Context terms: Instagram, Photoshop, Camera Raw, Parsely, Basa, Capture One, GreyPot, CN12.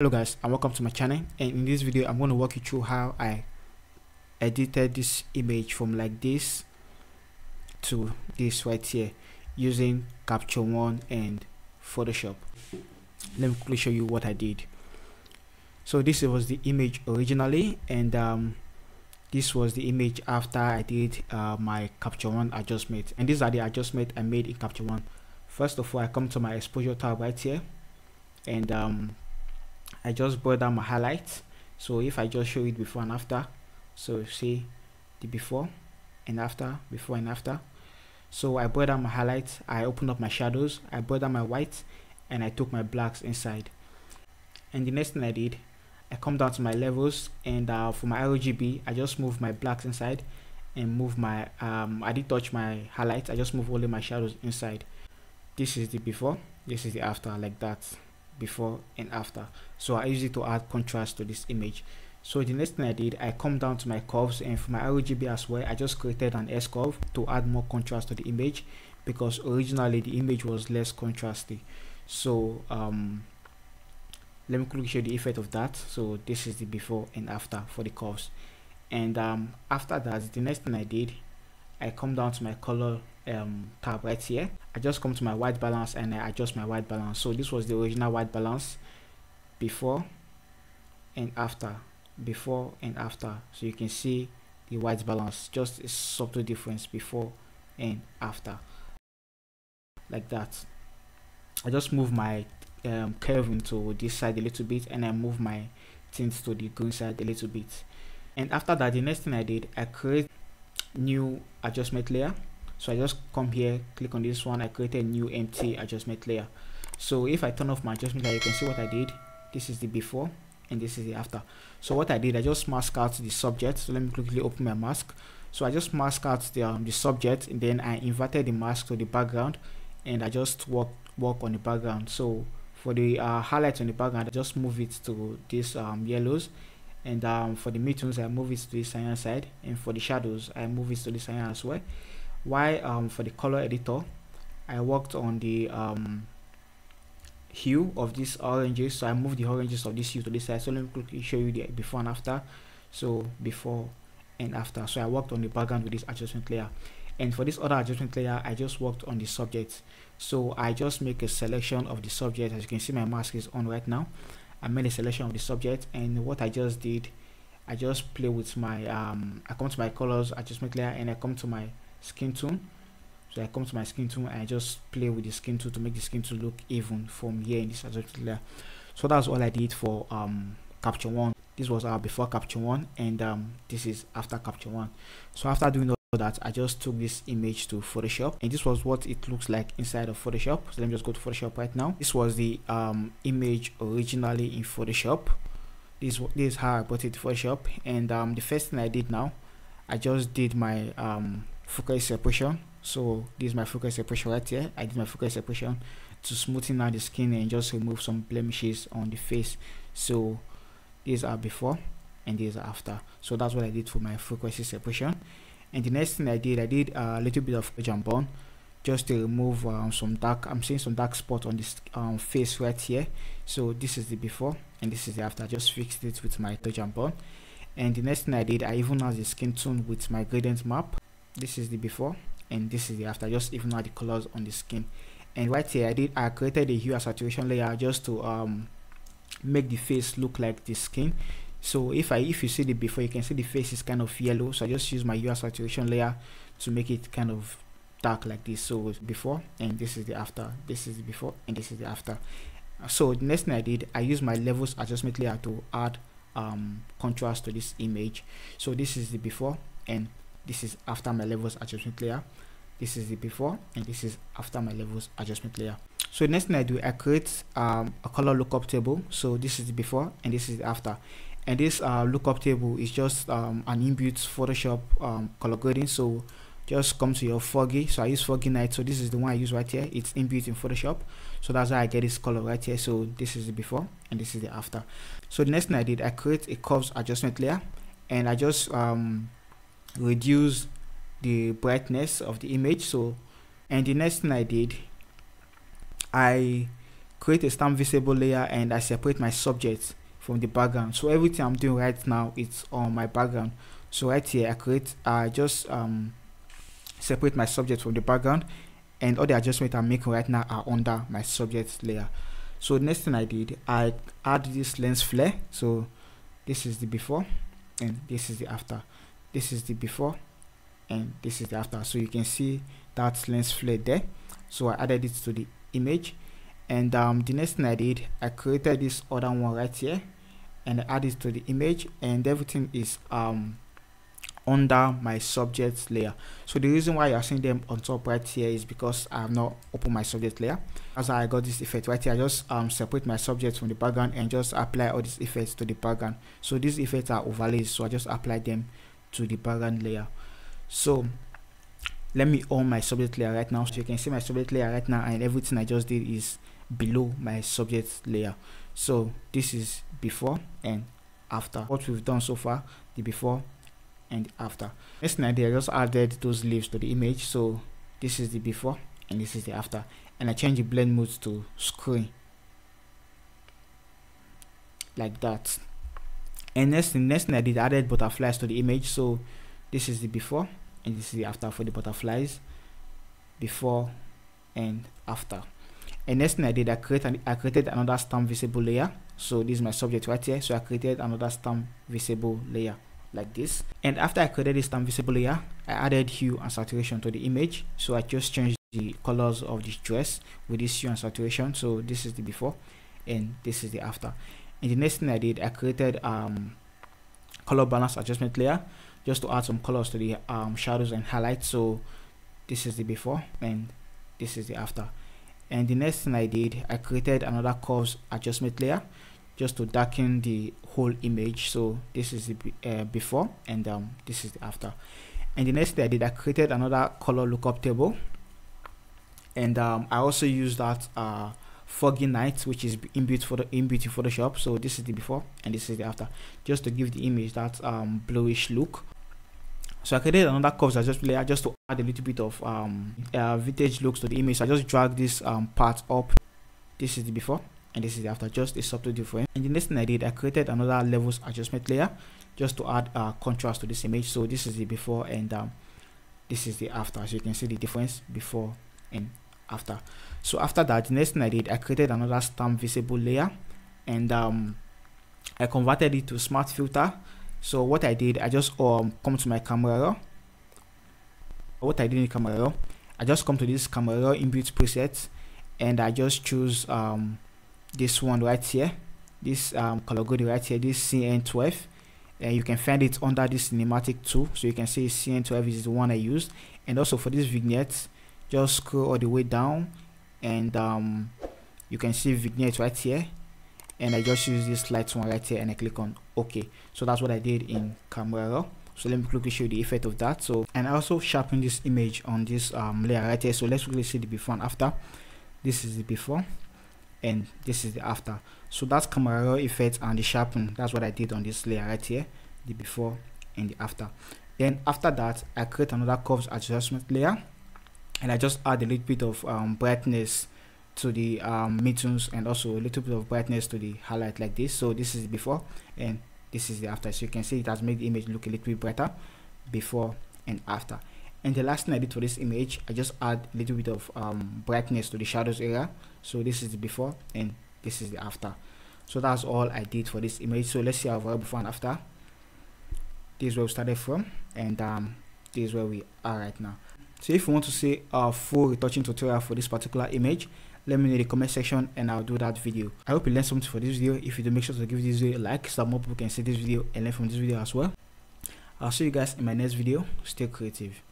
Hello guys, and welcome to my channel. And in this video I'm going to walk you through how I edited this image from like this to this right here using Capture One and Photoshop. Let me quickly show you what I did. So this was the image originally, and this was the image after I did my Capture One adjustment, and these are the adjustments I made in Capture One. First of all, I come to my exposure tab right here, and I just brought down my highlights. So if I just show it before and after, so see the before and after, before and after. So I brought down my highlights, I opened up my shadows, I brought down my whites, and I took my blacks inside. And the next thing I did, I come down to my levels, and for my RGB, I just moved my blacks inside and moved my I didn't touch my highlights, I just moved only my shadows inside. This is the before, this is the after, like that. Before and after. So I use it to add contrast to this image. So the next thing I did, I come down to my curves, and for my RGB as well, I just created an S curve to add more contrast to the image, because originally the image was less contrasty. So let me quickly show the effect of that. So this is the before and after for the curves. And after that, the next thing I did, I come down to my color tab right here. I just come to my white balance and I adjust my white balance. So this was the original white balance, before and after, before and after. So you can see the white balance, just a subtle difference before and after, like that. I just move my curve into this side a little bit, and I move my tints to the green side a little bit. And after that, the next thing I did, I create new adjustment layer. So I just come here, click on this one, I create a new empty adjustment layer. So if I turn off my adjustment layer, you can see what I did. This is the before and this is the after. So what I did, I just mask out the subject. So let me quickly open my mask. So I just mask out the subject, and then I inverted the mask to the background, and I just work on the background. So for the highlights on the background, I just move it to these yellows, and for the midtones, I move it to the cyan side, and for the shadows, I move it to the cyan as well. Why for the color editor, I worked on the hue of these oranges. So I moved the oranges of this hue to this side. So let me quickly show you the before and after. So before and after. So I worked on the background with this adjustment layer, and for this other adjustment layer, I just worked on the subject. So I just make a selection of the subject. As you can see, my mask is on right now. I made a selection of the subject, and what I just did, I just play with my I come to my colors adjustment layer, and I come to my skin tone. So I come to my skin tone and I just play with the skin tone to make the skin tone look even from here in this adjustment layer. So that's all I did for Capture One. This was our before Capture One, and this is after Capture One. So after doing all that, I just took this image to Photoshop, and this was what it looks like inside of Photoshop. So let me just go to Photoshop right now. This was the image originally in Photoshop. This is how I put it to Photoshop, and the first thing I did now, I just did my focus separation. So this is my focus separation right here. I did my focus separation to smoothen out the skin and just remove some blemishes on the face. So these are before and these are after. So that's what I did for my frequency separation. And the next thing I did a little bit of jump on just to remove some dark, I'm seeing some dark spot on this face right here. So this is the before and this is the after. I just fixed it with my jump on. And the next thing I did, I even had the skin tone with my gradient map. This is the before and this is the after. I just even add the colors on the skin. And right here I created a hue and saturation layer just to make the face look like the skin. So if you see the before, you can see the face is kind of yellow. So I just use my hue and saturation layer to make it kind of dark like this. So before and this is the after. This is the before and this is the after. So the next thing I did, I used my levels adjustment layer to add contrast to this image. So this is the before and this is after my levels adjustment layer. This is the before and this is after my levels adjustment layer. So the next thing I do, I create a color lookup table. So this is the before and this is the after. And this lookup table is just an inbuilt Photoshop color grading. So just come to your Foggy. So I use Foggy Night. So this is the one I use right here. It's inbuilt in Photoshop. So that's how I get this color right here. So this is the before and this is the after. So the next thing I did, I create a curves adjustment layer, and I just reduce the brightness of the image. So and the next thing I did, I create a stamp visible layer, and I separate my subject from the background. So everything I'm doing right now, it's on my background. So right here, I just separate my subject from the background, and all the adjustments I'm making right now are under my subject layer. So next thing I did, I add this lens flare. So this is the before, and this is the after. This is the before, and this is the after. So you can see that lens flare there. So I added it to the image, and the next thing I did, I created this other one right here, and I added it to the image, and everything is under my subject layer. So the reason why you are seeing them on top right here is because I have not opened my subject layer. As I got this effect right here, I just separate my subject from the background and just apply all these effects to the background. So these effects are overlays, so I just apply them to the background layer. So let me own my subject layer right now. So you can see my subject layer right now, and everything I just did is below my subject layer. So this is before and after. What we've done so far, the before and after. Next thing I did, I just added those leaves to the image. So this is the before and this is the after, and I changed the blend mode to screen like that. And next thing I did, I added butterflies to the image. So this is the before and this is the after for the butterflies, before and after. And next thing I did, I created another stamp visible layer. So this is my subject right here. So I created another stamp visible layer like this, and after I created this stamp visible layer, I added hue and saturation to the image. So I just changed the colors of this dress with this hue and saturation. So this is the before and this is the after. And the next thing I did, I created color balance adjustment layer just to add some colors to the shadows and highlights. So this is the before and this is the after. And the next thing I did, I created another curves adjustment layer just to darken the whole image. So this is the before and this is the after. And the next thing I did, I created another color lookup table, and I also used that foggy night, which is inbuilt for the inbuilt in Photoshop. So this is the before and this is the after, just to give the image that bluish look. So I created another curves adjustment layer just to add a little bit of vintage looks to the image. So I just drag this part up. This is the before and this is the after, just a subtle difference. And the next thing I did, I created another levels adjustment layer just to add contrast to this image. So this is the before and this is the after. So you can see the difference before and after. So after that, the next thing I did, I created another stamp visible layer, and I converted it to smart filter. So what I did, I just come to my Camera Raw. What I did in Camera Raw, I just come to this Camera Raw inbuilt preset, and I just choose this one right here, this color code right here, this CN12, and you can find it under this cinematic tool. So you can see CN12 is the one I used. And also for this vignette, just scroll all the way down, and you can see vignette right here, and I just use this light one right here, and I click on OK. So that's what I did in Camera Raw. So let me quickly show you the effect of that. So, and I also sharpen this image on this layer right here. So let's quickly see the before and after. This is the before and this is the after. So that's Camera Raw effect and the sharpen. That's what I did on this layer right here, the before and the after. Then after that, I create another curves adjustment layer, and I just add a little bit of brightness to the midtones, and also a little bit of brightness to the highlight like this. So this is the before and this is the after. So you can see it has made the image look a little bit brighter, before and after. And the last thing I did for this image, I just add a little bit of brightness to the shadows area. So this is the before and this is the after. So that's all I did for this image. So let's see our before and after. This is where we started from, and this is where we are right now. So if you want to see a full retouching tutorial for this particular image, let me know in the comment section and I'll do that video. I hope you learned something for this video. If you do, make sure to give this video a like so that more people can see this video and learn from this video as well. I'll see you guys in my next video. Stay creative.